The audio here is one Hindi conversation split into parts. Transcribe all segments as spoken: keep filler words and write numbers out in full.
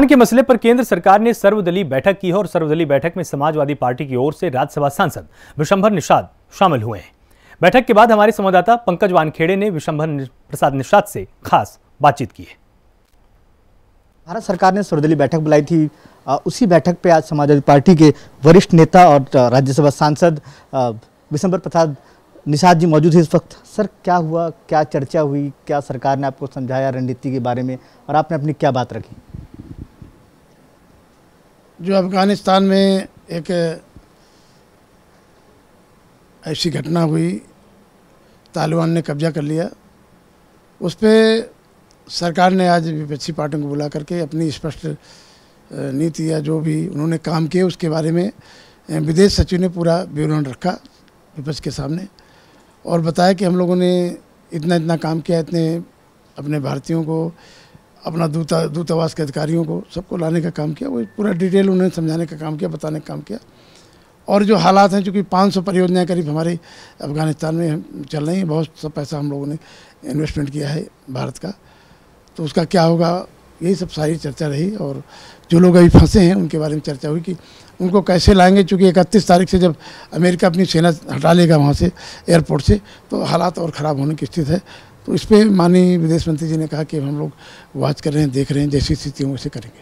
पाकिस्तान के मसले पर केंद्र सरकार ने सर्वदलीय बैठक की है और सर्वदलीय बैठक में समाजवादी पार्टी की ओर से राज्यसभा सांसद विश्वंभर निषाद शामिल हुए हैं। बैठक के बाद हमारे संवाददाता पंकज वानखेड़े ने विश्वंभर प्रसाद निषाद से खास बातचीत की है। भारत सरकार ने सर्वदलीय बैठक बुलाई थी, उसी बैठक पे आज समाजवादी पार्टी के वरिष्ठ नेता और राज्यसभा सांसद विश्वंभर प्रसाद निषाद जी मौजूद है इस वक्त। सर, क्या हुआ, क्या चर्चा हुई, क्या सरकार ने आपको समझाया रणनीति के बारे में और आपने अपनी क्या बात रखी? जो अफगानिस्तान में एक ऐसी घटना हुई, तालिबान ने कब्जा कर लिया, उस पर सरकार ने आज विपक्षी पार्टियों को बुला करके अपनी स्पष्ट नीति या जो भी उन्होंने काम किए उसके बारे में विदेश सचिव ने पूरा विवरण रखा विपक्ष के सामने और बताया कि हम लोगों ने इतना इतना काम किया, इतने अपने भारतीयों को, अपना दूता दूतावास के अधिकारियों को सबको लाने का काम किया। वो पूरा डिटेल उन्होंने समझाने का काम किया, बताने का काम किया। और जो हालात हैं, चूँकि पाँच सौ परियोजनाएँ करीब हमारे अफगानिस्तान में चल रही हैं, बहुत सा पैसा हम लोगों ने इन्वेस्टमेंट किया है भारत का, तो उसका क्या होगा, यही सब सारी चर्चा रही। और जो लोग अभी फंसे हैं उनके बारे में चर्चा हुई कि उनको कैसे लाएंगे, चूँकि इकतीस तारीख से जब अमेरिका अपनी सेना हटा लेगा वहाँ से एयरपोर्ट से तो हालात और ख़राब होने की स्थिति है। तो इस पर माननीय विदेश मंत्री जी ने कहा कि हम लोग वाच कर रहे हैं, देख रहे हैं, जैसी स्थिति हो वैसे करेंगे।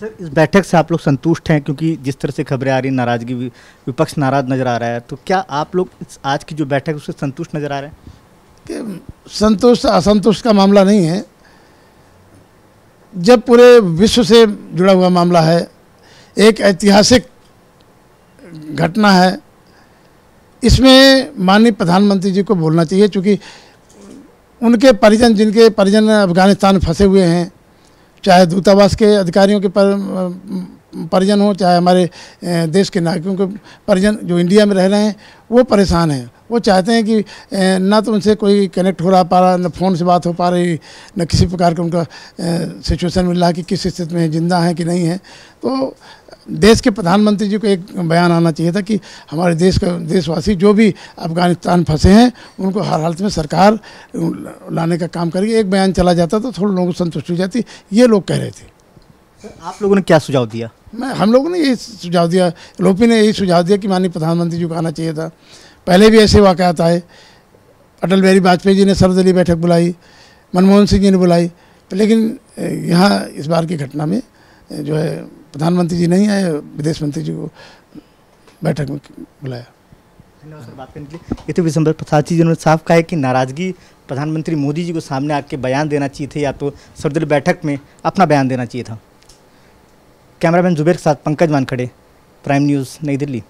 सर, इस बैठक से आप लोग संतुष्ट हैं? क्योंकि जिस तरह से खबरें आ रही, नाराज़गी, विपक्ष नाराज नज़र आ रहा है, तो क्या आप लोग आज की जो बैठक है उससे संतुष्ट नज़र आ रहे हैं? कि संतुष्ट असंतुष्ट का मामला नहीं है, जब पूरे विश्व से जुड़ा हुआ मामला है, एक ऐतिहासिक घटना है, इसमें माननीय प्रधानमंत्री जी को बोलना चाहिए। चूँकि उनके परिजन, जिनके परिजन अफगानिस्तान फंसे हुए हैं, चाहे दूतावास के अधिकारियों के पर परिजन हो, चाहे हमारे देश के नागरिकों के परिजन जो इंडिया में रह रहे हैं, वो परेशान हैं। वो चाहते हैं कि ना तो उनसे कोई कनेक्ट हो रहा पा रहा, ना फ़ोन से बात हो पा रही, ना किसी प्रकार का उनका सिचुएशन मिल रहा कि किस स्थिति में ज़िंदा हैं कि नहीं है। तो देश के प्रधानमंत्री जी को एक बयान आना चाहिए था कि हमारे देश का देशवासी जो भी अफगानिस्तान फंसे हैं उनको हर हालत में सरकार लाने का काम करेगी। एक बयान चला जाता तो थोड़े लोगों को संतुष्टि हो जाती, ये लोग कह रहे थे। आप लोगों ने क्या सुझाव दिया? मैं हम लोगों ने यही सुझाव दिया, लोपी ने यही सुझाव दिया कि माननीय प्रधानमंत्री जी को आना चाहिए था। पहले भी ऐसे वाक़यात आए, अटल बिहारी वाजपेयी जी ने सर्वदलीय बैठक बुलाई, मनमोहन सिंह जी ने बुलाई, लेकिन यहाँ इस बार की घटना में जो है प्रधानमंत्री जी नहीं आए, विदेश मंत्री जी को बैठक में बुलाया। धन्यवाद सर बात करने के लिए। ये तो विश्वंभर प्रसाद जी जिन्होंने साफ कहा है कि नाराज़गी प्रधानमंत्री मोदी जी को सामने आके बयान देना चाहिए था, या तो सर्वदलीय बैठक में अपना बयान देना चाहिए था। कैमरामैन जुबैर के साथ पंकज वानखेड़े, प्राइम न्यूज़, नई दिल्ली।